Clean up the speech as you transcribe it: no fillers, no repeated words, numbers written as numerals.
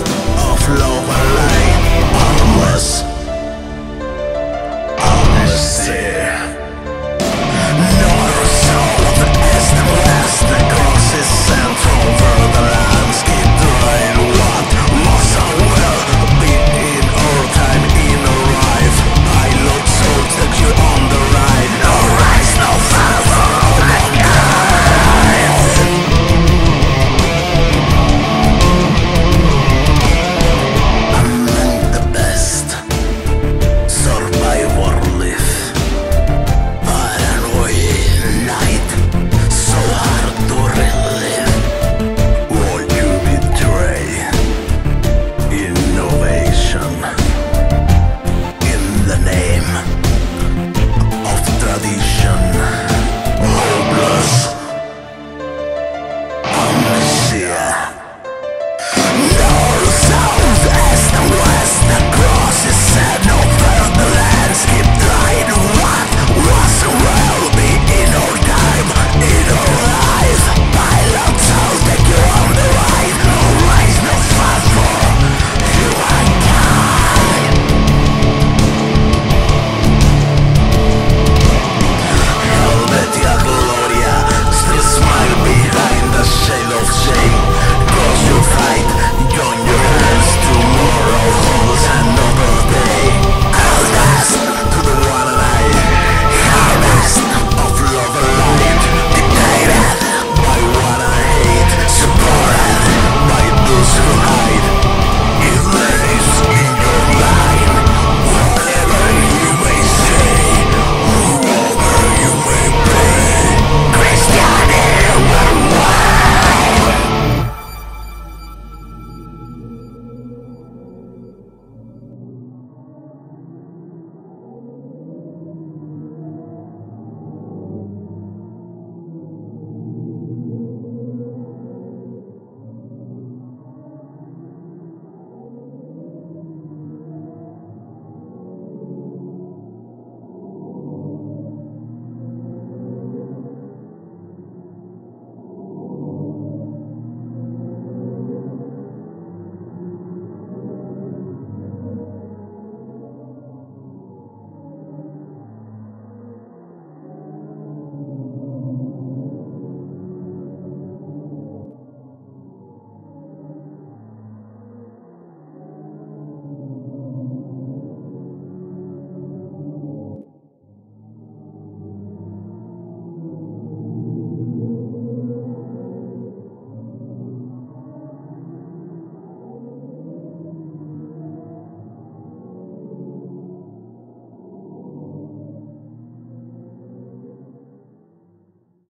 of love.